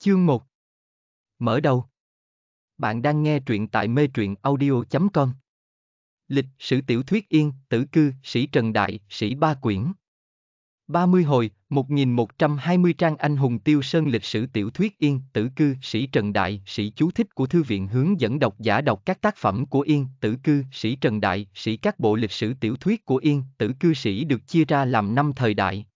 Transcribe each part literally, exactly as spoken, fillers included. Chương một. Mở đầu. Bạn đang nghe truyện tại mê truyện audio chấm com. Lịch sử tiểu thuyết Yên, Tử Cư, sĩ Trần Đại, sĩ Ba Quyển. ba mươi hồi, một nghìn một trăm hai mươi trang Anh Hùng Tiêu Sơn lịch sử tiểu thuyết Yên, Tử Cư, sĩ Trần Đại, sĩ chú thích của Thư viện hướng dẫn độc giả đọc các tác phẩm của Yên, Tử Cư, sĩ Trần Đại, sĩ. Các bộ lịch sử tiểu thuyết của Yên, Tử Cư, sĩ được chia ra làm năm thời đại.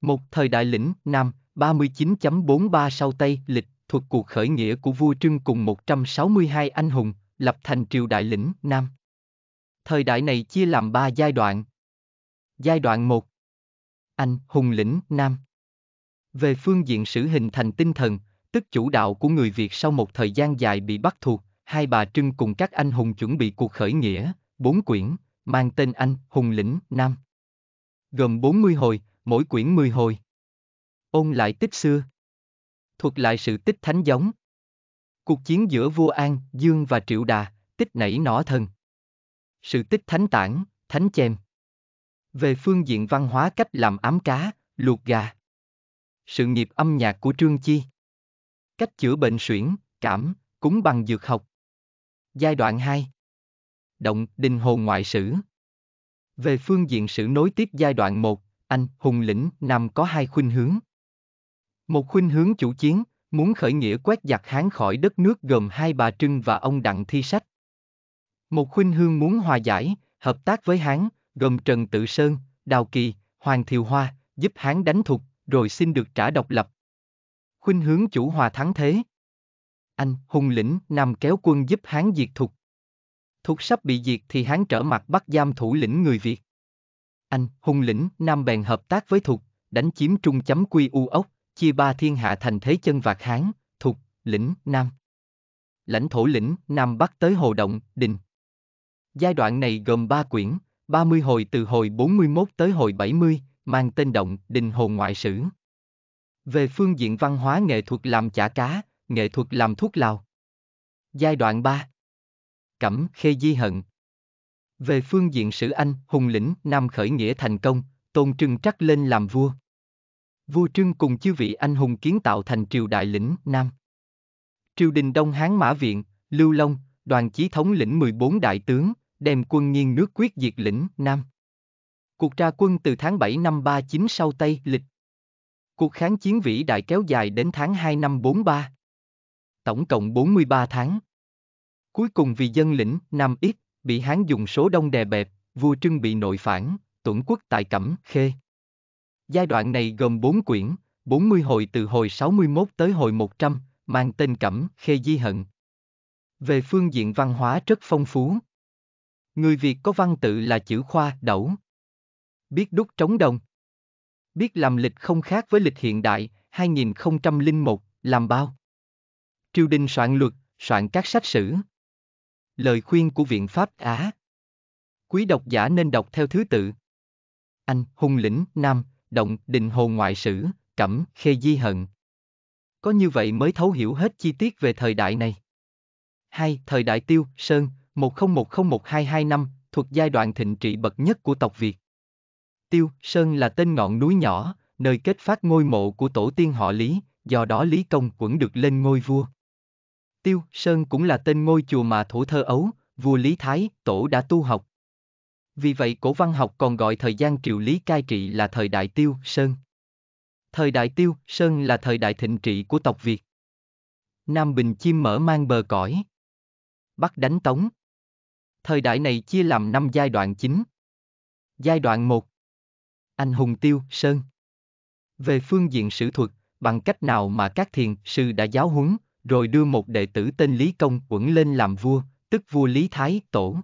một. Thời đại Lĩnh Nam, ba mươi chín chấm bốn mươi ba sau Tây lịch, thuật cuộc khởi nghĩa của vua Trưng cùng một trăm sáu mươi hai anh hùng, lập thành triều đại Lĩnh Nam. Thời đại này chia làm ba giai đoạn. Giai đoạn một. Anh hùng Lĩnh Nam. Về phương diện sử hình thành tinh thần, tức chủ đạo của người Việt sau một thời gian dài bị bắt thuộc, Hai Bà Trưng cùng các anh hùng chuẩn bị cuộc khởi nghĩa, bốn quyển, mang tên Anh hùng Lĩnh Nam. Gồm bốn mươi hồi, mỗi quyển mười hồi. Ôn lại tích xưa. Thuật lại sự tích thánh giống. Cuộc chiến giữa vua An, Dương và Triệu Đà, tích nảy nỏ thần. Sự tích thánh tản, thánh chèm. Về phương diện văn hóa cách làm ám cá, luộc gà. Sự nghiệp âm nhạc của Trương Chi. Cách chữa bệnh suyễn, cảm, cúng bằng dược học. Giai đoạn hai. Động Đình Hồ Ngoại Sử. Về phương diện sử nối tiếp giai đoạn một, Anh hùng Lĩnh Nam có hai khuynh hướng. Một khuynh hướng chủ chiến, muốn khởi nghĩa quét giặc Hán khỏi đất nước gồm Hai Bà Trưng và ông Đặng Thi Sách. Một khuynh hướng muốn hòa giải, hợp tác với Hán, gồm Trần Tự Sơn, Đào Kỳ, Hoàng Thiều Hoa, giúp Hán đánh thục, rồi xin được trả độc lập. Khuynh hướng chủ hòa thắng thế. Anh hùng Lĩnh Nam kéo quân giúp Hán diệt thục. Thục sắp bị diệt thì Hán trở mặt bắt giam thủ lĩnh người Việt. Anh hùng Lĩnh Nam bèn hợp tác với thục, đánh chiếm Trung chấm Quy U Ốc, chia ba thiên hạ thành thế chân vạc Hán, thục, Lĩnh Nam. Lãnh thổ Lĩnh Nam bắc tới Hồ Động Đình. Giai đoạn này gồm ba quyển, ba mươi hồi từ hồi bốn mươi mốt tới hồi bảy mươi, mang tên Động Đình Hồ Ngoại Sử. Về phương diện văn hóa nghệ thuật làm chả cá, nghệ thuật làm thuốc lào. Giai đoạn ba. Cẩm Khê Di Hận. Về phương diện sử Anh hùng Lĩnh Nam khởi nghĩa thành công, Tôn Trưng trắc lên làm vua. Vua Trưng cùng chư vị anh hùng kiến tạo thành triều đại Lĩnh Nam. Triều đình Đông Hán Mã Viện, Lưu Long, Đoàn Chí thống lĩnh mười bốn đại tướng, đem quân nghiêng nước quyết diệt Lĩnh Nam. Cuộc ra quân từ tháng bảy năm ba mươi chín sau Tây lịch. Cuộc kháng chiến vĩ đại kéo dài đến tháng hai năm bốn mươi ba. Tổng cộng bốn mươi ba tháng. Cuối cùng vì dân Lĩnh Nam ít, bị Hán dùng số đông đè bẹp, vua Trưng bị nội phản, tuẫn quốc tại Cẩm Khê. Giai đoạn này gồm bốn quyển, bốn mươi hồi từ hồi sáu mươi mốt tới hồi một trăm, mang tên Cẩm Khê Di Hận. Về phương diện văn hóa rất phong phú. Người Việt có văn tự là chữ khoa, đẩu. Biết đúc trống đồng. Biết làm lịch không khác với lịch hiện đại, hai nghìn không trăm lẻ một, làm bao. Triều đình soạn luật, soạn các sách sử. Lời khuyên của Viện Pháp Á. Quý độc giả nên đọc theo thứ tự. Anh hùng Lĩnh Nam, Động Đình Hồ Ngoại Sử, Cẩm Khê Di Hận. Có như vậy mới thấu hiểu hết chi tiết về thời đại này. hai. Thời đại Tiêu Sơn, một không một không một hai hai năm, thuộc giai đoạn thịnh trị bậc nhất của tộc Việt. Tiêu Sơn là tên ngọn núi nhỏ, nơi kết phát ngôi mộ của tổ tiên họ Lý, do đó Lý Công Uẩn được lên ngôi vua. Tiêu Sơn cũng là tên ngôi chùa mà thổ thơ Ấu, vua Lý Thái Tổ đã tu học. Vì vậy cổ văn học còn gọi thời gian triều Lý cai trị là thời đại Tiêu Sơn. Thời đại Tiêu Sơn là thời đại thịnh trị của tộc Việt. Nam bình chiêm mở mang bờ cõi. Bắc đánh Tống. Thời đại này chia làm năm giai đoạn chính. Giai đoạn một. Anh hùng Tiêu Sơn. Về phương diện sử thuật, bằng cách nào mà các thiền sư đã giáo huấn, rồi đưa một đệ tử tên Lý Công Uẩn lên làm vua, tức vua Lý Thái Tổ.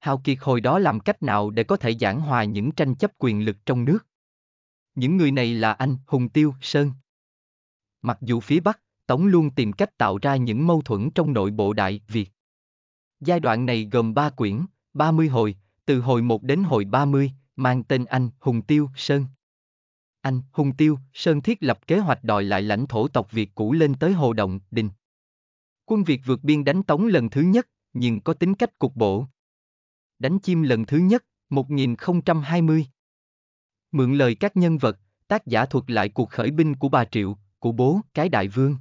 Hào Kiệt hồi đó làm cách nào để có thể giảng hòa những tranh chấp quyền lực trong nước. Những người này là anh hùng Tiêu Sơn. Mặc dù phía Bắc, Tống luôn tìm cách tạo ra những mâu thuẫn trong nội bộ Đại Việt. Giai đoạn này gồm ba quyển, ba mươi hồi, từ hồi một đến hồi ba mươi, mang tên Anh hùng Tiêu Sơn. Anh hùng Tiêu Sơn thiết lập kế hoạch đòi lại lãnh thổ tộc Việt cũ lên tới Hồ Động Đình. Quân Việt vượt biên đánh Tống lần thứ nhất, nhưng có tính cách cục bộ. Đánh chim lần thứ nhất, một nghìn không trăm hai mươi. Mượn lời các nhân vật, tác giả thuật lại cuộc khởi binh của bà Triệu, của bố, cái đại vương.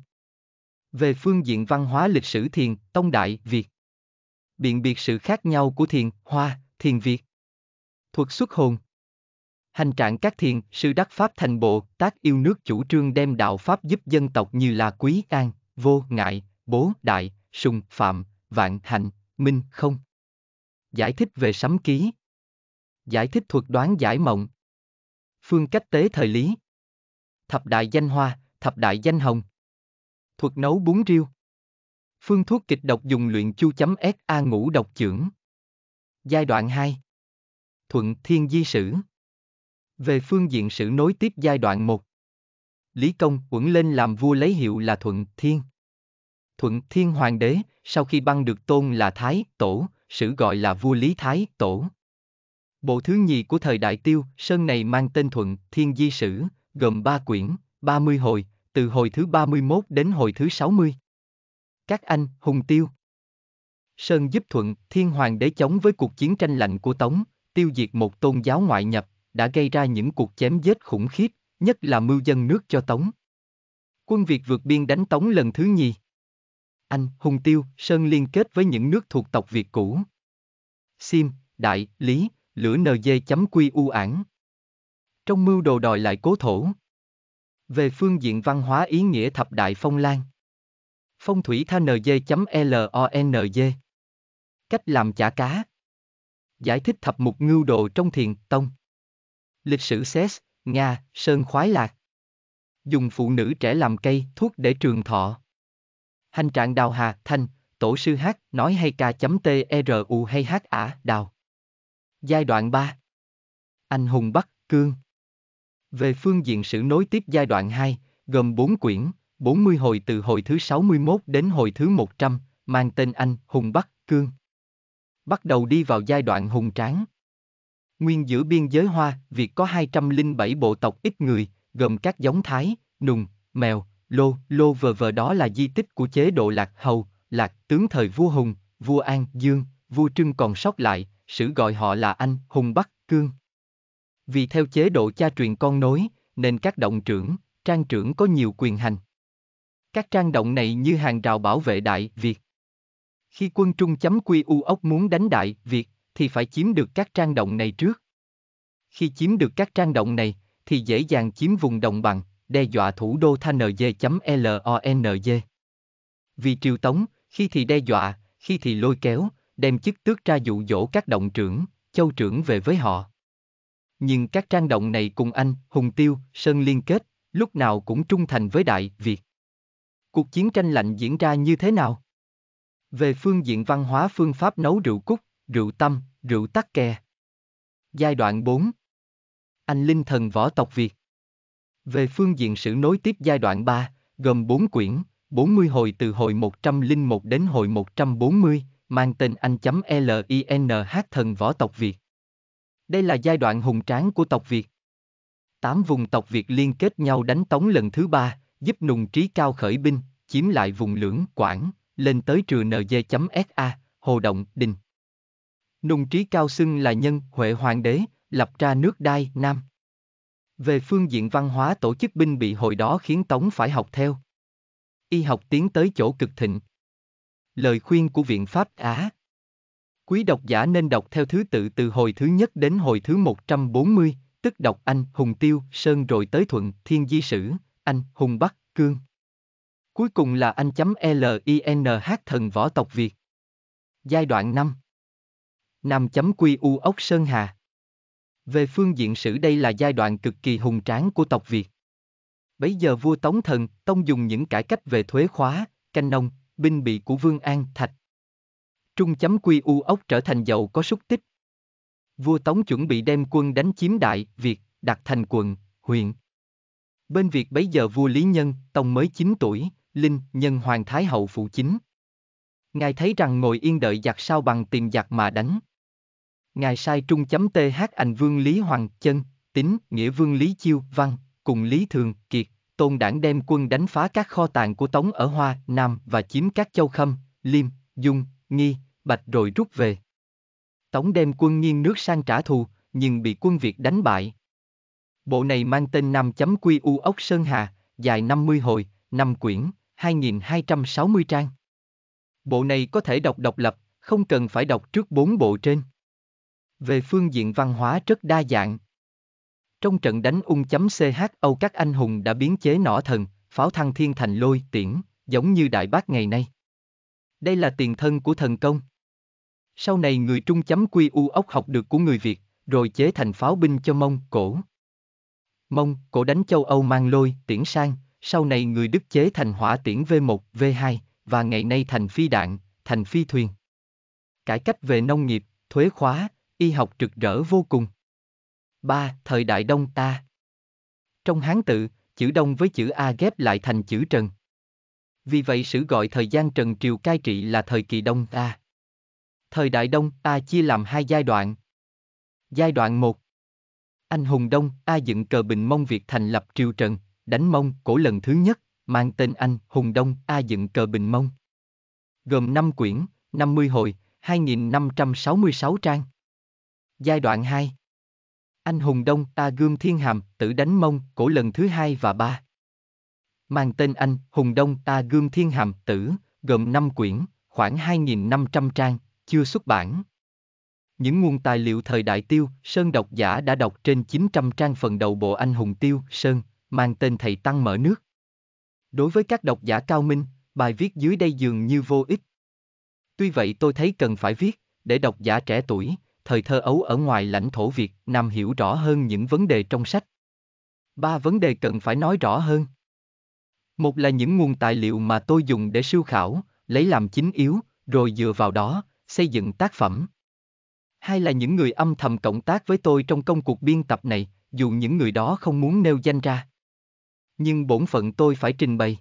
Về phương diện văn hóa lịch sử Thiền, Tông Đại Việt biện biệt sự khác nhau của Thiền, Hoa, Thiền Việt. Thuật xuất hồn. Hành trạng các thiền, sư đắc pháp thành bộ, tác yêu nước chủ trương đem đạo pháp giúp dân tộc như là Quý, An, Vô, Ngại, Bố, Đại, Sùng, Phạm, Vạn, Hạnh, Minh, Không. Giải thích về sấm ký. Giải thích thuật đoán giải mộng. Phương cách tế thời lý. Thập đại danh hoa, thập đại danh hồng. Thuật nấu bún riêu. Phương thuốc kịch độc dùng luyện chu chấm ép a ngũ độc chưởng. Giai đoạn hai. Thuận Thiên Di Sử. Về phương diện sử nối tiếp giai đoạn một. Lý Công Uẩn lên làm vua lấy hiệu là Thuận Thiên. Thuận Thiên Hoàng đế, sau khi băng được tôn là Thái Tổ, sử gọi là vua Lý Thái Tổ. Bộ thứ nhì của thời đại Tiêu Sơn này mang tên Thuận Thiên Di Sử, gồm ba quyển, ba mươi hồi, từ hồi thứ ba mươi mốt đến hồi thứ sáu mươi. Các anh hùng Tiêu Sơn giúp Thuận Thiên Hoàng đế chống với cuộc chiến tranh lạnh của Tống, tiêu diệt một tôn giáo ngoại nhập, đã gây ra những cuộc chém giết khủng khiếp, nhất là mưu dân nước cho Tống. Quân Việt vượt biên đánh Tống lần thứ nhì. Anh hùng Tiêu Sơn liên kết với những nước thuộc tộc Việt cũ. Sim, Đại, Lý, Lửa en giê.quy u ản. Trong mưu đồ đòi lại cố thổ. Về phương diện văn hóa ý nghĩa thập đại phong lan. Phong thủy tha en giê.lon.g. Cách làm chả cá. Giải thích thập mục ngưu đồ trong Thiền Tông. Lịch sử Séc, Nga, Sơn khoái lạc. Dùng phụ nữ trẻ làm cây, thuốc để trường thọ. Hành trạng Đào Hà, Thanh, Tổ sư Hát, nói hay ca.tru hay Hát ả, Đào. Giai đoạn ba. Anh hùng Bắc, Cương. Về phương diện sử nối tiếp giai đoạn hai, gồm bốn quyển, bốn mươi hồi từ hồi thứ sáu mươi mốt đến hồi thứ một trăm, mang tên Anh hùng Bắc, Cương. Bắt đầu đi vào giai đoạn hùng tráng. Nguyên giữa biên giới Hoa, Việt có hai trăm lẻ bảy bộ tộc ít người, gồm các giống Thái, Nùng, Mèo, Lô, Lô vờ vờ đó là di tích của chế độ Lạc Hầu, Lạc tướng thời vua Hùng, vua An, Dương, vua Trưng còn sót lại, sử gọi họ là Anh hùng Bắc, Cương. Vì theo chế độ cha truyền con nối, nên các động trưởng, trang trưởng có nhiều quyền hành. Các trang động này như hàng rào bảo vệ Đại Việt. Khi quân Trung chấm quy u ốc muốn đánh Đại Việt, thì phải chiếm được các trang động này trước. Khi chiếm được các trang động này, thì dễ dàng chiếm vùng đồng bằng, đe dọa thủ đô tha en giê.lon.g. Vì triều Tống, khi thì đe dọa, khi thì lôi kéo, đem chức tước ra dụ dỗ các động trưởng, châu trưởng về với họ. Nhưng các trang động này cùng Anh hùng Tiêu Sơn liên kết, lúc nào cũng trung thành với Đại Việt. Cuộc chiến tranh lạnh diễn ra như thế nào? Về phương diện văn hóa phương pháp nấu rượu cúc, rượu tăm, rượu tắc kè. Giai đoạn bốn. Anh linh thần võ tộc Việt. Về phương diện sử nối tiếp giai đoạn ba, gồm bốn quyển, bốn mươi hồi từ hồi một trăm lẻ một đến hồi một trăm bốn mươi, mang tên Anh.Linh H thần võ tộc Việt. Đây là giai đoạn hùng tráng của tộc Việt. Tám vùng tộc Việt liên kết nhau đánh Tống lần thứ ba, giúp Nùng Trí Cao khởi binh, chiếm lại vùng Lưỡng, Quảng, lên tới trừ en giê.sa, Hồ Động Đình. Nùng Trí Cao xưng là Nhân Huệ Hoàng đế, lập ra nước Đai Nam. Về phương diện văn hóa tổ chức binh bị hồi đó khiến Tống phải học theo. Y học tiến tới chỗ cực thịnh. Lời khuyên của Viện Pháp Á. Quý độc giả nên đọc theo thứ tự từ hồi thứ nhất đến hồi thứ một trăm bốn mươi, tức đọc Anh hùng Tiêu Sơn rồi tới Thuận Thiên Di Sử, Anh hùng Bắc, Cương. Cuối cùng là Anh.Linh H thần võ tộc Việt. Giai đoạn năm. Nam.Q.U ốc Sơn Hà. Về phương diện sử đây là giai đoạn cực kỳ hùng tráng của tộc Việt. Bấy giờ vua Tống Thần Tông dùng những cải cách về thuế khóa, canh nông, binh bị của Vương An Thạch. Trung chấm quy u ốc trở thành giàu có xúc tích. Vua Tống chuẩn bị đem quân đánh chiếm Đại Việt, đặt thành quận, huyện. Bên Việt bấy giờ vua Lý Nhân Tông mới chín tuổi, Linh Nhân Hoàng Thái Hậu phụ chính. Ngài thấy rằng ngồi yên đợi giặc sao bằng tìm giặc mà đánh. Ngài sai Trung chấm th Anh Vương Lý Hoàng Chân, Tín, Nghĩa Vương Lý Chiêu Văn, cùng Lý Thường, Kiệt, Tôn Đảng đem quân đánh phá các kho tàng của Tống ở Hoa, Nam và chiếm các châu Khâm, Liêm, Dung, Nghi, Bạch rồi rút về. Tống đem quân nghiêng nước sang trả thù, nhưng bị quân Việt đánh bại. Bộ này mang tên Nam chấm quy u ốc Sơn Hà, dài năm mươi hồi, năm quyển, hai nghìn hai trăm sáu mươi trang. Bộ này có thể đọc độc lập, không cần phải đọc trước bốn bộ trên. Về phương diện văn hóa rất đa dạng. Trong trận đánh ung chấm chô các anh hùng đã biến chế nỏ thần, pháo thăng thiên thành lôi, tiễn, giống như Đại Bác ngày nay. Đây là tiền thân của thần công. Sau này người Trung chấm quy u ốc học được của người Việt, rồi chế thành pháo binh cho Mông, Cổ. Mông, Cổ đánh châu Âu mang lôi, tiễn sang, sau này người Đức chế thành hỏa tiễn vê một, vê hai, và ngày nay thành phi đạn, thành phi thuyền. Cải cách về nông nghiệp, thuế khóa, y học rực rỡ vô cùng. ba. Thời đại Đông ta. Trong Hán tự, chữ Đông với chữ A ghép lại thành chữ Trần. Vì vậy sử gọi thời gian Trần Triều cai trị là thời kỳ Đông ta. Thời đại Đông ta chia làm hai giai đoạn. Giai đoạn một. Anh hùng Đông ta dựng cờ bình Mông Việt thành lập Triều Trần, đánh Mông Cổ lần thứ nhất, mang tên Anh Hùng Đông ta dựng cờ bình Mông. Gồm năm quyển, năm mươi hồi, hai nghìn năm trăm sáu mươi sáu trang. Giai đoạn hai. Anh hùng Đông ta gươm thiên hàm, tử đánh Mông Cổ lần thứ hai và ba. Mang tên Anh Hùng Đông ta gươm thiên hàm, tử, gồm năm quyển, khoảng hai nghìn năm trăm trang, chưa xuất bản. Những nguồn tài liệu thời đại Tiêu Sơn độc giả đã đọc trên chín trăm trang phần đầu bộ Anh hùng Tiêu Sơn, mang tên Thầy Tăng mở nước. Đối với các độc giả cao minh, bài viết dưới đây dường như vô ích. Tuy vậy tôi thấy cần phải viết, để độc giả trẻ tuổi, thời thơ ấu ở ngoài lãnh thổ Việt Nam hiểu rõ hơn những vấn đề trong sách. Ba vấn đề cần phải nói rõ hơn. Một là những nguồn tài liệu mà tôi dùng để sưu khảo, lấy làm chính yếu, rồi dựa vào đó, xây dựng tác phẩm. Hai là những người âm thầm cộng tác với tôi trong công cuộc biên tập này, dù những người đó không muốn nêu danh ra. Nhưng bổn phận tôi phải trình bày.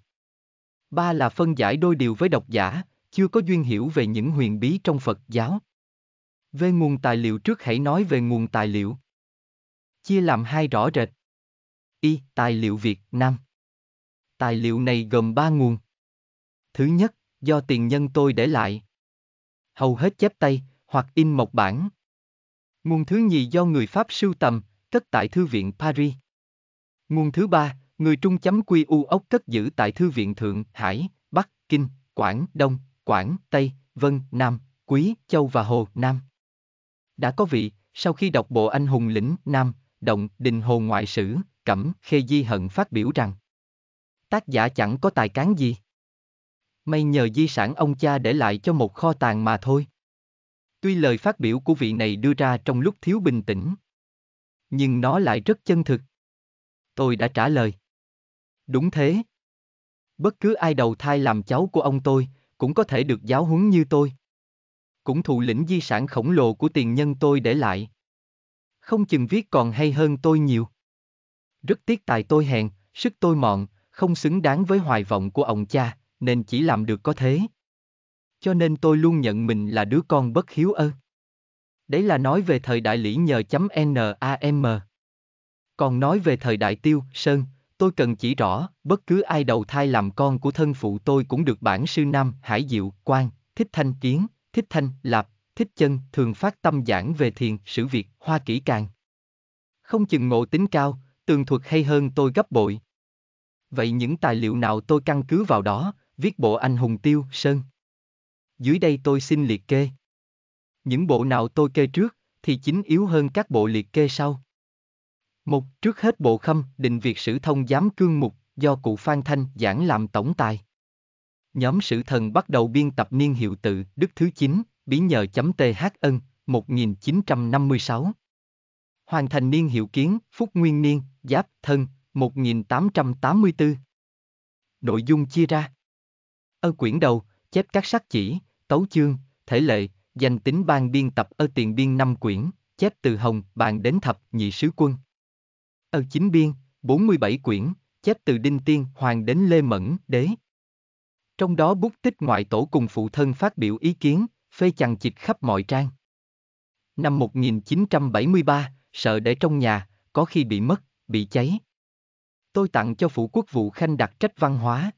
Ba là phân giải đôi điều với độc giả, chưa có duyên hiểu về những huyền bí trong Phật giáo. Về nguồn tài liệu trước hãy nói về nguồn tài liệu. Chia làm hai rõ rệt. Y. Tài liệu Việt Nam. Tài liệu này gồm ba nguồn. Thứ nhất, do tiền nhân tôi để lại. Hầu hết chép tay, hoặc in mộc bản. Nguồn thứ nhì do người Pháp sưu tầm, cất tại Thư viện Paris. Nguồn thứ ba, người Trung chấm quy u ốc cất giữ tại Thư viện Thượng Hải, Bắc, Kinh, Quảng, Đông, Quảng, Tây, Vân, Nam, Quý, Châu và Hồ Nam. Đã có vị, sau khi đọc bộ Anh hùng Lĩnh Nam, Động Đình Hồ Ngoại Sử, Cẩm Khê Di Hận phát biểu rằng tác giả chẳng có tài cán gì. May nhờ di sản ông cha để lại cho một kho tàng mà thôi. Tuy lời phát biểu của vị này đưa ra trong lúc thiếu bình tĩnh, nhưng nó lại rất chân thực. Tôi đã trả lời. Đúng thế. Bất cứ ai đầu thai làm cháu của ông tôi, cũng có thể được giáo huấn như tôi. Cũng thụ lĩnh di sản khổng lồ của tiền nhân tôi để lại. Không chừng viết còn hay hơn tôi nhiều. Rất tiếc tài tôi hèn, sức tôi mọn, không xứng đáng với hoài vọng của ông cha, nên chỉ làm được có thế. Cho nên tôi luôn nhận mình là đứa con bất hiếu ơ. Đấy là nói về thời đại Lý nhờ chấm Nam. Còn nói về thời đại Tiêu Sơn, tôi cần chỉ rõ, bất cứ ai đầu thai làm con của thân phụ tôi cũng được bản sư Nam, Hải Diệu, Quang, Thích Thanh Kiến, Thích Thanh, Lạp, Thích Chân thường phát tâm giảng về thiền, sử Việt, Hoa kỹ càng. Không chừng ngộ tính cao, tường thuật hay hơn tôi gấp bội. Vậy những tài liệu nào tôi căn cứ vào đó, viết bộ Anh hùng Tiêu Sơn? Dưới đây tôi xin liệt kê. Những bộ nào tôi kê trước, thì chính yếu hơn các bộ liệt kê sau. Một, trước hết bộ Khâm Định Việt Sử Thông Giám Cương Mục, do cụ Phan Thanh giảng làm tổng tài. Nhóm sử thần bắt đầu biên tập niên hiệu tự Đức thứ chín, bí nhờ chấm thn, một nghìn chín trăm năm mươi sáu. Hoàn thành niên hiệu kiến, Phúc Nguyên Niên, Giáp, Thân, một nghìn tám trăm tám mươi tư. Nội dung chia ra. Ở quyển đầu, chép các sắc chỉ, tấu chương, thể lệ, danh tính ban biên tập ở tiền biên năm quyển, chép từ Hồng Bàn đến Thập Nhị Sứ Quân. Ở chính biên, bốn mươi bảy quyển, chép từ Đinh Tiên Hoàng đến Lê Mẫn Đế. Trong đó bút tích ngoại tổ cùng phụ thân phát biểu ý kiến, phê chằng chịt khắp mọi trang. Năm một nghìn chín trăm bảy mươi ba, sợ để trong nhà, có khi bị mất, bị cháy. Tôi tặng cho Phủ Quốc vụ Khanh đặc trách văn hóa.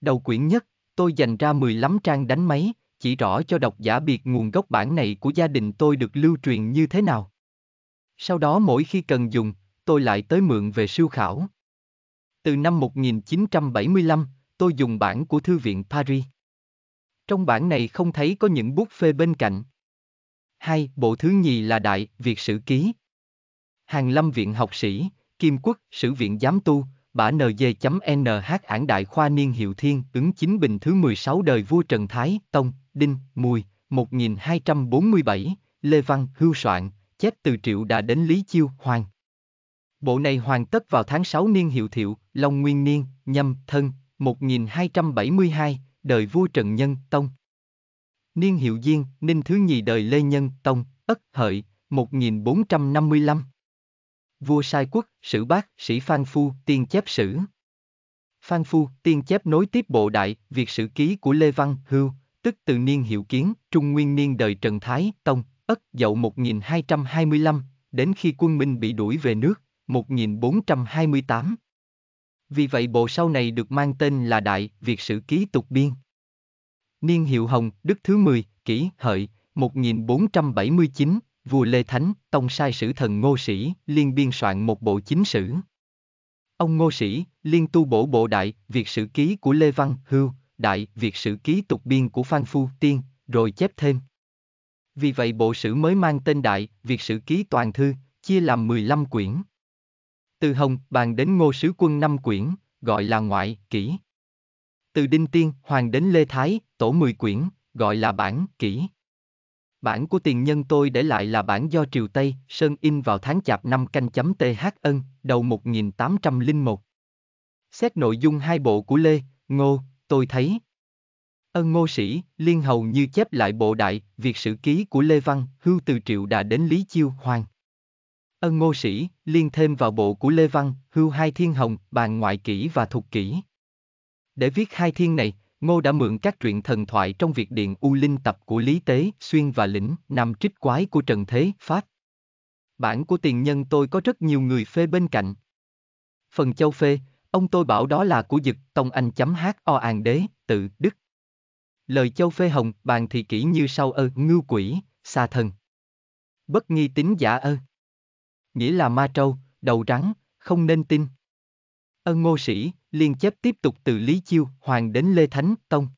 Đầu quyển nhất, tôi dành ra mười lăm trang đánh máy, chỉ rõ cho độc giả biết nguồn gốc bản này của gia đình tôi được lưu truyền như thế nào. Sau đó mỗi khi cần dùng, tôi lại tới mượn về sưu khảo. Từ năm một nghìn chín trăm bảy mươi lăm, tôi dùng bản của Thư viện Paris. Trong bản này không thấy có những bút phê bên cạnh. Hai, bộ thứ nhì là Đại Việt Sử Ký. Hàng Lâm Viện Học Sĩ, Kim Quốc, Sử Viện Giám Tu, Bả en dê.nh Ản Đại Khoa Niên Hiệu Thiên, ứng chính bình thứ mười sáu đời vua Trần Thái, Tông, Đinh, Mùi, một nghìn hai trăm bốn mươi bảy, Lê Văn Hưu soạn, chép từ Triệu Đà đến Lý Chiêu Hoàng. Bộ này hoàn tất vào tháng sáu niên Hiệu Thiệu, Long Nguyên Niên, Nhâm, Thân, một nghìn hai trăm bảy mươi hai, đời vua Trần Nhân, Tông. Niên Hiệu Diên, Ninh thứ nhì đời Lê Nhân, Tông, Ất, Hợi, một nghìn bốn trăm năm mươi lăm. Vua Sai Quốc, Sử Bác, Sĩ Phan Phu, Tiên chép sử. Phan Phu, Tiên chép nối tiếp bộ Đại Việt Sử Ký của Lê Văn Hưu, tức từ niên Hiệu Kiến, Trung Nguyên Niên đời Trần Thái, Tông, Ất, Dậu một nghìn hai trăm hai mươi lăm, đến khi quân Minh bị đuổi về nước, một nghìn bốn trăm hai mươi tám. Vì vậy bộ sau này được mang tên là Đại Việt Sử Ký Tục Biên. Niên Hiệu Hồng, Đức thứ mười, Kỷ, Hợi, một nghìn bốn trăm bảy mươi chín, vua Lê Thánh, Tông sai sử thần Ngô Sĩ Liên biên soạn một bộ chính sử. Ông Ngô Sĩ Liên tu bổ bộ Đại Việt Sử Ký của Lê Văn Hưu, Đại Việt Sử Ký Tục Biên của Phan Phu Tiên, rồi chép thêm. Vì vậy bộ sử mới mang tên Đại Việt Sử Ký Toàn Thư, chia làm mười lăm quyển. Từ Hồng Bàn đến Ngô Sứ Quân năm quyển, gọi là Ngoại, Kỷ. Từ Đinh Tiên Hoàng đến Lê Thái Tổ mười quyển, gọi là Bản, Kỷ. Bản của tiền nhân tôi để lại là bản do Triều Tây Sơn in vào tháng Chạp năm canh chấm Thên, đầu một nghìn tám trăm lẻ một. Xét nội dung hai bộ của Lê, Ngô, tôi thấy Ân Ngô Sĩ Liên hầu như chép lại bộ Đại Việt Sử Ký của Lê Văn Hưu từ Triệu Đà đến Lý Chiêu Hoàng. Ân Ngô Sĩ Liên thêm vào bộ của Lê Văn Hưu hai thiên Hồng, Bàn, Ngoại, Kỷ và Thục Kỷ. Để viết hai thiên này, Ngô đã mượn các truyện thần thoại trong Việt Điện U Linh tập của Lý Tế Xuyên và Lĩnh Nam Chích Quái của Trần Thế Pháp. Bản của tiền nhân tôi có rất nhiều người phê bên cạnh. Phần châu phê, ông tôi bảo đó là của Dực Tông Anh chấm Ho An Đế, tự Đức. Lời châu phê Hồng Bàn thì kỹ như sau: ơ, ngưu quỷ, xa thần. Bất nghi tín giả ơ. Nghĩa là ma trâu, đầu rắn, không nên tin. Ân Ngô Sĩ Liên chép tiếp tục từ Lý Chiêu Hoàng đến Lê Thánh Tông.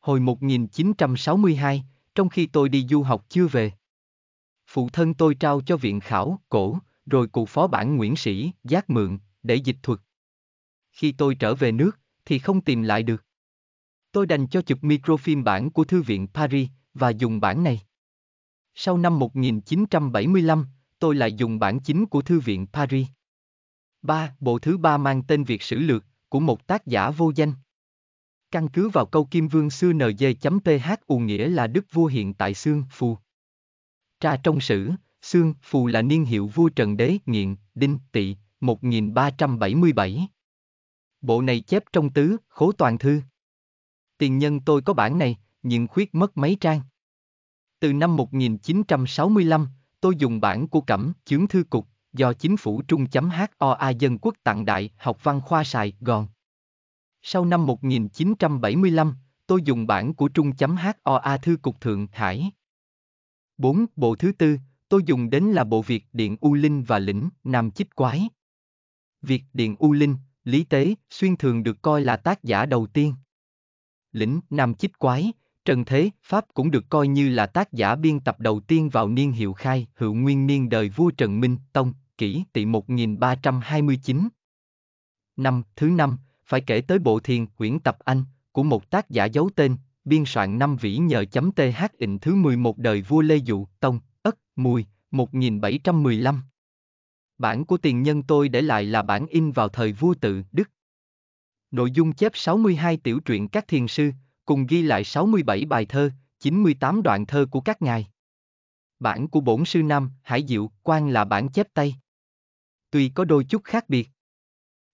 Hồi một nghìn chín trăm sáu mươi hai, trong khi tôi đi du học chưa về, phụ thân tôi trao cho viện khảo cổ, rồi cụ phó bản Nguyễn Sĩ Giác mượn, để dịch thuật. Khi tôi trở về nước, thì không tìm lại được. Tôi đành cho chụp microfilm bản của Thư viện Paris, và dùng bản này. Sau năm một nghìn chín trăm bảy mươi lăm, tôi lại dùng bản chính của Thư viện Paris. Ba, bộ thứ ba mang tên Việt Sử Lược, của một tác giả vô danh. Căn cứ vào câu Kim Vương xưa en dê.thu nghĩa là Đức Vua hiện tại Xương Phù. Tra trong sử, Xương Phù là niên hiệu vua Trần Đế Nghiện, Đinh, Tỵ, một nghìn ba trăm bảy mươi bảy. Bộ này chép trong tứ, khố toàn thư. Tiền nhân tôi có bản này, nhưng khuyết mất mấy trang. Từ năm một nghìn chín trăm sáu mươi lăm, tôi dùng bản của Cẩm Chướng Thư Cục, do chính phủ Trung chấm Hoa Dân Quốc tặng Đại học văn khoa Sài Gòn. Sau năm một nghìn chín trăm bảy mươi lăm, tôi dùng bản của Trung chấm Hoa Thư Cục Thượng Hải. Bốn, bộ thứ tư, tôi dùng đến là bộ Việt Điện U Linh và Lĩnh Nam Chích Quái. Việt Điện U Linh, Lý Tế Xuyên thường được coi là tác giả đầu tiên. Lĩnh Nam Chích Quái, Trần Thế Pháp cũng được coi như là tác giả biên tập đầu tiên vào niên Hiệu Khai Hữu Nguyên Niên đời vua Trần Minh Tông, Kỷ Tỵ một nghìn ba trăm hai mươi chín. Năm thứ năm, phải kể tới bộ Thiền Quyển Tập Anh, của một tác giả giấu tên, biên soạn năm vĩ nhờ chấm th ịnh thứ mười một đời vua Lê Dụ, Tông, Ất, Mùi, một nghìn bảy trăm mười lăm. Bản của tiền nhân tôi để lại là bản in vào thời vua Tự Đức. Nội dung chép sáu mươi hai tiểu truyện các thiền sư, cùng ghi lại sáu mươi bảy bài thơ, chín mươi tám đoạn thơ của các ngài. Bản của Bổn Sư Nam Hải Diệu Quang là bản chép tay. Tuy có đôi chút khác biệt,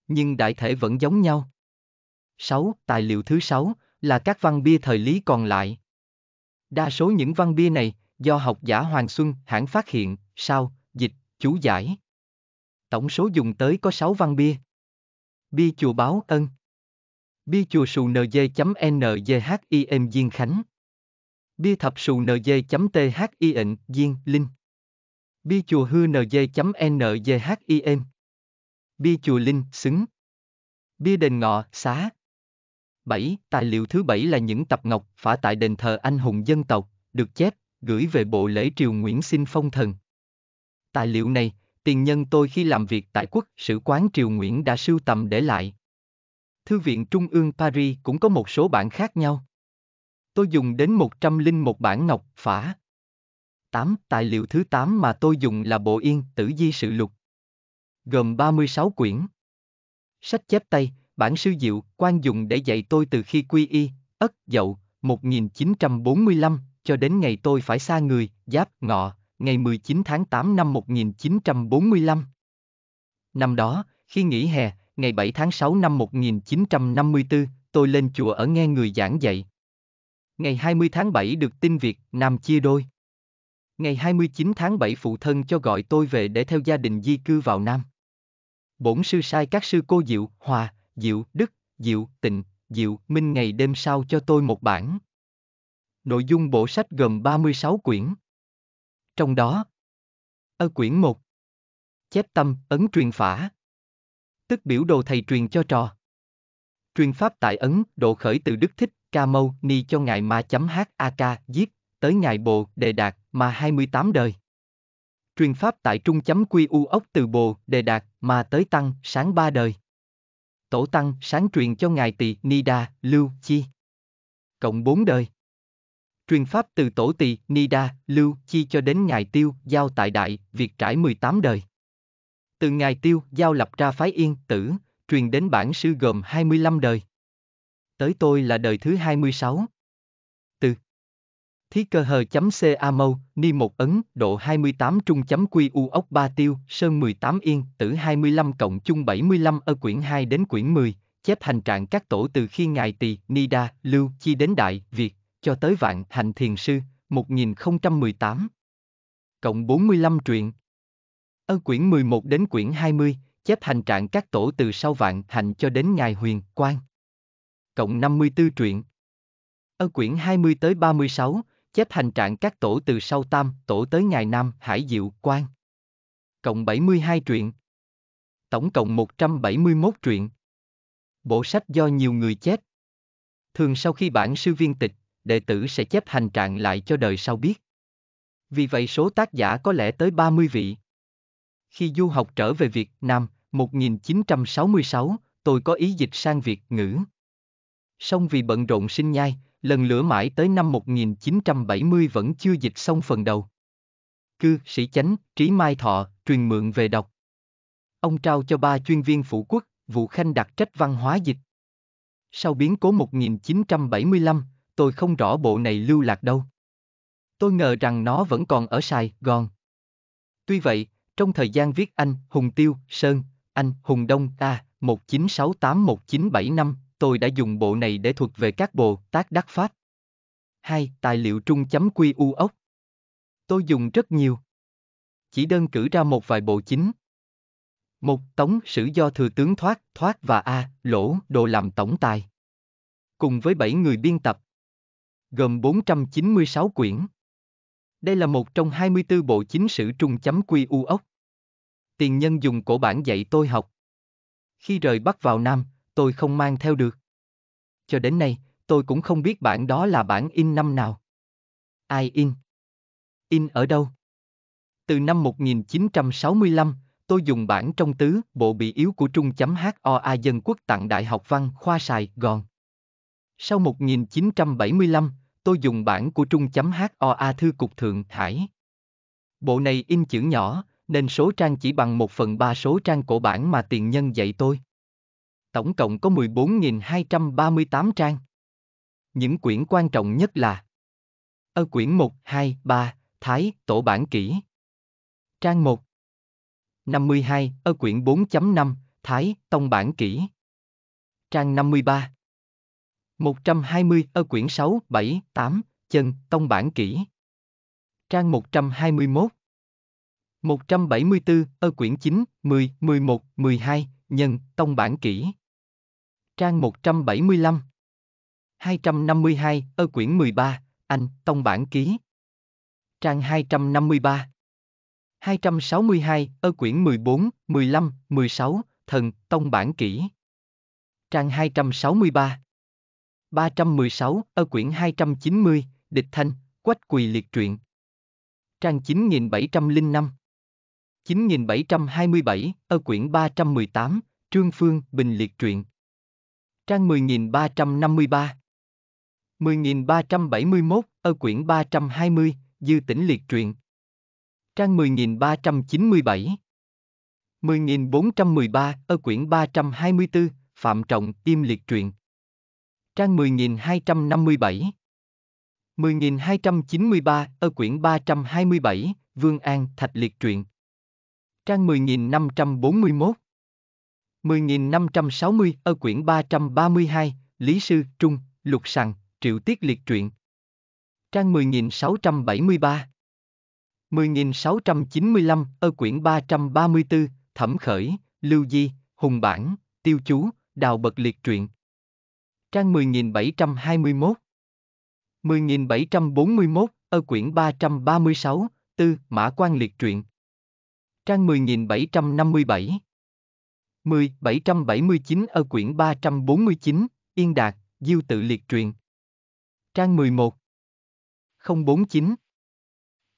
nhưng đại thể vẫn giống nhau. Sáu, tài liệu thứ sáu, là các văn bia thời Lý còn lại. Đa số những văn bia này, do học giả Hoàng Xuân Hãn phát hiện, sao, dịch, chú giải. Tổng số dùng tới có sáu văn bia. Bia chùa Báo Ân, bia chùa Sù nê dê.nzhim Diên Khánh, bia thập Sù nê dê.thịnh Diên Linh, bia chùa Hư nê dê.nzhim, bia chùa Linh Xứng, Bia đền ngọ, xá. bảy. Tài liệu thứ bảy là những tập ngọc phả tại đền thờ anh hùng dân tộc, được chép, gửi về bộ lễ triều Nguyễn xin phong thần. Tài liệu này, tiền nhân tôi khi làm việc tại Quốc Sử quán triều Nguyễn đã sưu tầm để lại. Thư viện Trung ương Paris cũng có một số bản khác nhau. Tôi dùng đến một trăm lẻ một bản ngọc phả. tám. Tài liệu thứ tám mà tôi dùng là bộ Yên Tử Di Sự Lục, gồm ba mươi sáu quyển. Sách chép tay, bản sư diệu, quan dùng để dạy tôi từ khi quy y, Ất Dậu, một nghìn chín trăm bốn mươi lăm, cho đến ngày tôi phải xa người, Giáp Ngọ, ngày mười chín tháng tám năm một nghìn chín trăm bốn mươi lăm. Năm đó, khi nghỉ hè, ngày bảy tháng sáu năm một nghìn chín trăm năm mươi tư, tôi lên chùa ở nghe người giảng dạy. Ngày hai mươi tháng bảy được tin Việt Nam chia đôi. Ngày hai mươi chín tháng bảy phụ thân cho gọi tôi về để theo gia đình di cư vào Nam. Bổn sư sai các sư cô Diệu, Hòa, Diệu, Đức, Diệu, Tịnh, Diệu, Minh ngày đêm sau cho tôi một bản. Nội dung bộ sách gồm ba mươi sáu quyển. Trong đó, ở quyển một, chép tâm, ấn truyền phả, tức biểu đồ thầy truyền cho trò. Truyền pháp tại Ấn Độ khởi từ Đức Thích Ca Mâu Ni cho ngài Ma chấm hát a ca giết, tới ngài Bồ Đề Đạt Ma hai mươi tám đời. Truyền pháp tại Trung chấm Quy U Ốc từ Bồ Đề Đạt Ma tới Tăng Sáng ba đời. Tổ Tăng Sáng truyền cho ngài Tỳ Ni Đa Lưu Chi, cộng bốn đời. Truyền pháp từ tổ Tỳ Ni Đa Lưu Chi cho đến ngài Tiêu Giao tại Đại Việt trải mười tám đời. Từ ngài Tiêu Giao lập ra phái Yên Tử, truyền đến bản sư gồm hai mươi lăm đời. Tới tôi là đời thứ hai mươi sáu. Từ Thí Cơ Hờ chấm ca mâu ni một Ấn Độ hai mươi tám Trung chấm Quy U Ốc ba Tiêu Sơn mười tám Yên Tử hai mươi lăm cộng chung bảy mươi lăm. Ở quyển hai đến quyển mười, chép hành trạng các tổ từ khi ngài Tỳ Ni Đa Lưu Chi đến Đại Việt cho tới Vạn Hạnh Thiền Sư một nghìn không trăm mười tám, cộng bốn mươi lăm truyện. Ở quyển mười một đến quyển hai mươi, chép hành trạng các tổ từ sau Vạn Hạnh cho đến ngài Huyền Quang, cộng năm mươi tư truyện. Ở quyển hai mươi tới ba mươi sáu, chép hành trạng các tổ từ sau Tam Tổ tới ngài Nam Hải Diệu Quang, cộng bảy mươi hai truyện. Tổng cộng một trăm bảy mươi mốt truyện. Bộ sách do nhiều người chép. Thường sau khi bản sư viên tịch, đệ tử sẽ chép hành trạng lại cho đời sau biết. Vì vậy số tác giả có lẽ tới ba mươi vị. Khi du học trở về Việt Nam, một nghìn chín trăm sáu mươi sáu, tôi có ý dịch sang Việt ngữ. Song vì bận rộn sinh nhai, lần lửa mãi tới năm một nghìn chín trăm bảy mươi vẫn chưa dịch xong phần đầu. Cư sĩ Chánh, Trí Mai Thọ, truyền mượn về đọc. Ông trao cho ba chuyên viên phụ quốc, Vũ Khanh đặc trách văn hóa dịch. Sau biến cố một nghìn chín trăm bảy mươi lăm, tôi không rõ bộ này lưu lạc đâu. Tôi ngờ rằng nó vẫn còn ở Sài Gòn. Tuy vậy, trong thời gian viết Anh Hùng Tiêu Sơn, Anh Hùng Đông A một nghìn chín trăm sáu mươi tám đến một nghìn chín trăm bảy mươi lăm, tôi đã dùng bộ này để thuật về các Bồ Tát đắc pháp. hai. Tài liệu Trung chấm Quy U Ốc. Tôi dùng rất nhiều. Chỉ đơn cử ra một vài bộ chính. một. Tống sử do Thừa tướng Thoát, Thoát và A Lỗ Đồ làm tổng tài, cùng với bảy người biên tập, gồm bốn trăm chín mươi sáu quyển. Đây là một trong hai mươi tư bộ chính sử Trung chấm Quy U Ốc. Tiền nhân dùng cổ bản dạy tôi học. Khi rời Bắc vào Nam, tôi không mang theo được. Cho đến nay, tôi cũng không biết bản đó là bản in năm nào. Ai in? In ở đâu? Từ năm một nghìn chín trăm sáu mươi lăm, tôi dùng bản trong tứ bộ bị yếu của Trung chấm Hoa Dân Quốc tặng Đại học Văn khoa Sài Gòn. Sau một nghìn chín trăm bảy mươi lăm, tôi dùng bản của Trung chấm Hoa Thư cục Thượng Hải. Bộ này in chữ nhỏ, nên số trang chỉ bằng một phần ba số trang cổ bản mà tiền nhân dạy tôi. Tổng cộng có mười bốn nghìn hai trăm ba mươi tám trang. Những quyển quan trọng nhất là ở quyển một, hai, ba, Thái Tổ bản kỹ. Trang một năm mươi hai, ở quyển bốn chấm năm, Thái Tông bản kỹ. Trang năm mươi ba một trăm hai mươi, ở quyển sáu, bảy, tám, Chân Tông bản kỹ. Trang một trăm hai mươi mốt một trăm bảy mươi tư, ở quyển chín, mười, mười một, mười hai, Nhân Tông bản kỹ. Trang một trăm bảy mươi lăm hai trăm năm mươi hai, ở quyển mười ba, Anh Tông bản ký. Trang hai trăm năm mươi ba hai trăm sáu mươi hai, ở quyển mười bốn, mười lăm, mười sáu, Thần Tông bản kỹ. trang hai trăm sáu mươi ba. ba trăm mười sáu, ở quyển hai trăm chín mươi, Địch Thanh, Quách Quỳ Liệt Truyện. Trang chín nghìn bảy trăm lẻ năm. chín nghìn bảy trăm hai mươi bảy, ở quyển ba trăm mười tám, Trương Phương, Bình Liệt Truyện. Trang mười nghìn ba trăm năm mươi ba. mười nghìn ba trăm bảy mươi mốt, ở quyển ba trăm hai mươi, Dư Tỉnh Liệt Truyện. Trang mười nghìn ba trăm chín mươi bảy. mười nghìn bốn trăm mười ba, ở quyển ba trăm hai mươi tư, Phạm Trọng, Im Liệt Truyện. Trang mười nghìn hai trăm năm mươi bảy. mười nghìn hai trăm chín mươi ba, ở quyển ba trăm hai mươi bảy, Vương An Thạch Liệt Truyện. Trang mười nghìn năm trăm bốn mươi mốt. mười nghìn năm trăm sáu mươi, ở quyển ba trăm ba mươi hai, Lý Sư, Trung, Lục Sằng, Triệu Tiết Liệt Truyện. Trang mười nghìn sáu trăm bảy mươi ba. mười nghìn sáu trăm chín mươi lăm, ở quyển ba trăm ba mươi tư, Thẩm Khởi, Lưu Di, Hùng Bản, Tiêu Chú, Đào Bật Liệt Truyện. Trang mười nghìn bảy trăm hai mươi mốt. mười nghìn bảy trăm bốn mươi mốt, ở quyển ba trăm ba mươi sáu, Tư, Mã Quan Liệt Truyện. Trang mười nghìn bảy trăm năm mươi bảy. mười nghìn bảy trăm bảy mươi chín, ở quyển ba trăm bốn mươi chín, Yên Đạt, Diêu Tự Liệt Truyện. Trang mười một nghìn không bốn mươi chín.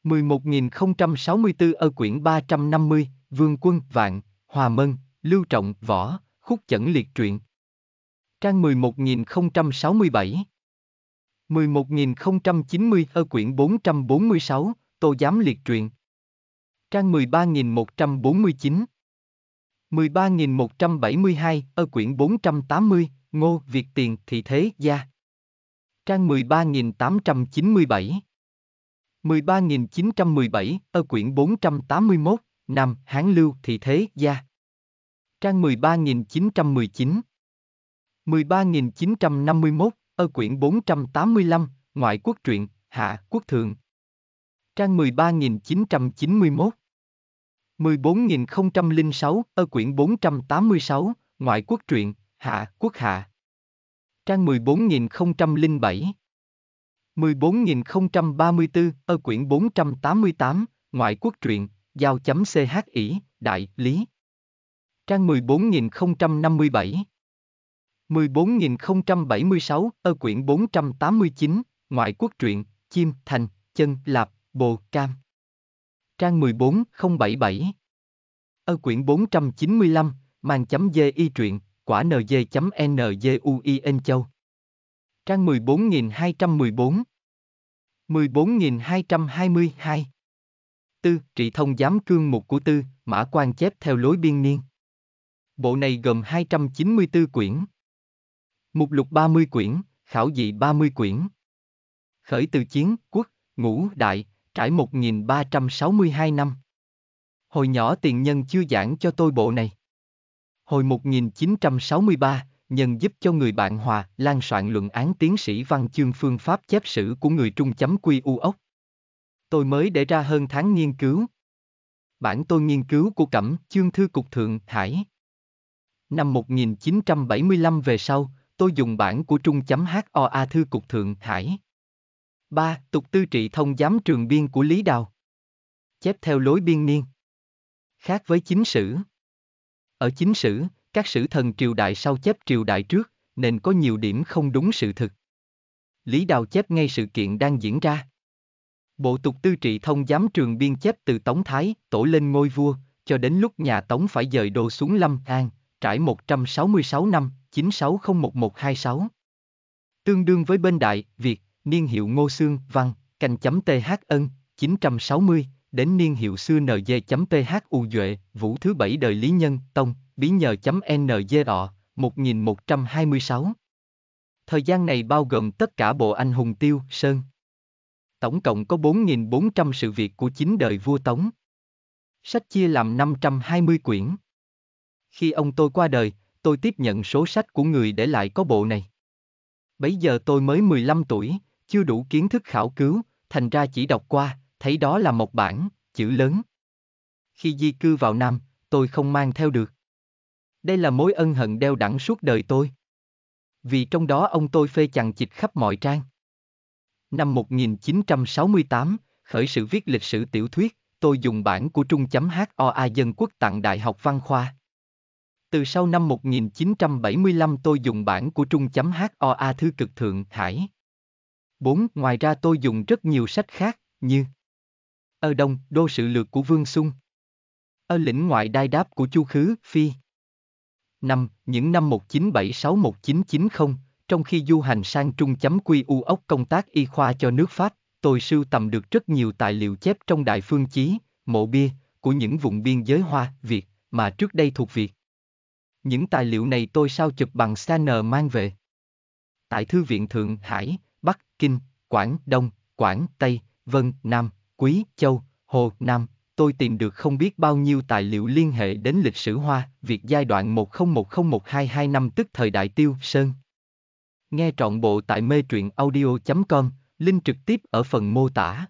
mười một nghìn không trăm sáu mươi tư, ở quyển ba trăm năm mươi, Vương Quân, Vạn, Hòa Mân, Lưu Trọng, Võ, Khúc Chẩn Liệt Truyện. Trang mười một nghìn không trăm sáu mươi bảy. mười một nghìn không trăm chín mươi, ở quyển bốn trăm bốn mươi sáu, Tô Giám Liệt Truyện. Trang mười ba nghìn một trăm bốn mươi chín. mười ba nghìn một trăm bảy mươi hai, ở quyển bốn trăm tám mươi, Ngô Việt Tiền Thị Thế Gia. Trang mười ba nghìn tám trăm chín mươi bảy. mười ba nghìn chín trăm mười bảy, ở quyển bốn trăm tám mươi mốt, Nam Hán Lưu Thị Thế Gia. Trang mười ba nghìn chín trăm mười chín. mười ba nghìn chín trăm năm mươi mốt, ở quyển bốn trăm tám mươi lăm, Ngoại Quốc Truyện, Hạ Quốc Thượng. Trang mười ba nghìn chín trăm chín mươi mốt. mười bốn nghìn không trăm lẻ sáu, ở quyển bốn trăm tám mươi sáu, Ngoại Quốc Truyện, Hạ Quốc Hạ. Trang mười bốn nghìn không trăm lẻ bảy. mười bốn nghìn không trăm ba mươi tư, ở quyển bốn trăm tám mươi tám, Ngoại Quốc Truyện, Giao chấm chi, Đại Lý. Trang mười bốn nghìn không trăm năm mươi bảy. mười bốn nghìn không trăm bảy mươi sáu, ở quyển bốn trăm tám mươi chín, Ngoại Quốc Truyện, Chim, Thành, Chân, Lạp, Bồ, Cam. Trang mười bốn nghìn không trăm bảy mươi bảy. Ở quyển bốn trăm chín mươi lăm, Màn chấm gi Truyện, Quả nz.nguyen Châu. Trang mười bốn nghìn hai trăm mười bốn. mười bốn nghìn hai trăm hai mươi hai. Tư, Trị Thông Giám Cương Mục của Tư, Mã Quan chép theo lối biên niên. Bộ này gồm hai trăm chín mươi tư quyển. Mục lục ba mươi quyển, khảo dị ba mươi quyển. Khởi từ chiến, quốc, ngũ đại, trải một nghìn ba trăm sáu mươi hai năm. Hồi nhỏ tiền nhân chưa giảng cho tôi bộ này. Hồi một nghìn chín trăm sáu mươi ba, nhân giúp cho người bạn Hòa Lan soạn luận án tiến sĩ văn chương phương pháp chép sử của người Trung chấm quy u ốc. Tôi mới để ra hơn tháng nghiên cứu. Bản tôi nghiên cứu của Cẩm Chương Thư Cục Thượng Hải. Năm một nghìn chín trăm bảy mươi lăm về sau, tôi dùng bản của Trung chấm hoa Thư Cục Thượng Hải. ba. Tục Tư Trị Thông Giám Trường Biên của Lý Đào. Chép theo lối biên niên. Khác với chính sử. Ở chính sử, các sử thần triều đại sau chép triều đại trước, nên có nhiều điểm không đúng sự thực. Lý Đào chép ngay sự kiện đang diễn ra. Bộ Tục Tư Trị Thông Giám Trường Biên chép từ Tống Thái Tổ lên ngôi vua, cho đến lúc nhà Tống phải dời đồ xuống Lâm An, trải một trăm sáu mươi sáu năm, chín sáu không một một hai sáu. Tương đương với bên Đại Việt, niên hiệu Ngô Xương Văn, canh chấm th ân, chín trăm sáu mươi, đến niên hiệu xưa nz.th u Duệ, Vũ thứ bảy đời Lý Nhân Tông, bí nhờ chấm nz ọ, một nghìn một trăm hai mươi sáu. Thời gian này bao gồm tất cả bộ Anh Hùng Tiêu Sơn. Tổng cộng có bốn nghìn bốn trăm sự việc của chín đời vua Tống. Sách chia làm năm trăm hai mươi quyển. Khi ông tôi qua đời, tôi tiếp nhận số sách của người để lại có bộ này. Bấy giờ tôi mới mười lăm tuổi, chưa đủ kiến thức khảo cứu, thành ra chỉ đọc qua, thấy đó là một bản, chữ lớn. Khi di cư vào Nam, tôi không mang theo được. Đây là mối ân hận đeo đẳng suốt đời tôi. Vì trong đó ông tôi phê chằng chịt khắp mọi trang. Năm một nghìn chín trăm sáu mươi tám, khởi sự viết lịch sử tiểu thuyết, tôi dùng bản của Trung chấm hoa Dân Quốc tặng Đại học Văn Khoa. Từ sau năm một nghìn chín trăm bảy mươi lăm tôi dùng bản của Trung.hoa Thư Cực Thượng Hải. bốn. Ngoài ra tôi dùng rất nhiều sách khác, như Ở Đông, Đô Sự Lược của Vương Xung, Ở Lĩnh Ngoại Đai Đáp của Chu Khứ, Phi. năm. Những năm một nghìn chín trăm bảy mươi sáu một nghìn chín trăm chín mươi, trong khi du hành sang Trung.quy u ốc công tác y khoa cho nước Pháp, tôi sưu tầm được rất nhiều tài liệu chép trong Đại Phương Chí, Mộ Bia, của những vùng biên giới Hoa, Việt, mà trước đây thuộc Việt. Những tài liệu này tôi sao chụp bằng scanner mang về. Tại Thư viện Thượng Hải, Bắc, Kinh, Quảng, Đông, Quảng, Tây, Vân, Nam, Quý, Châu, Hồ, Nam, tôi tìm được không biết bao nhiêu tài liệu liên hệ đến lịch sử Hoa, Việt giai đoạn một nghìn một trăm một mươi hai hai năm tức thời đại Tiêu Sơn. Nghe trọn bộ tại mê truyện audio chấm com, link trực tiếp ở phần mô tả.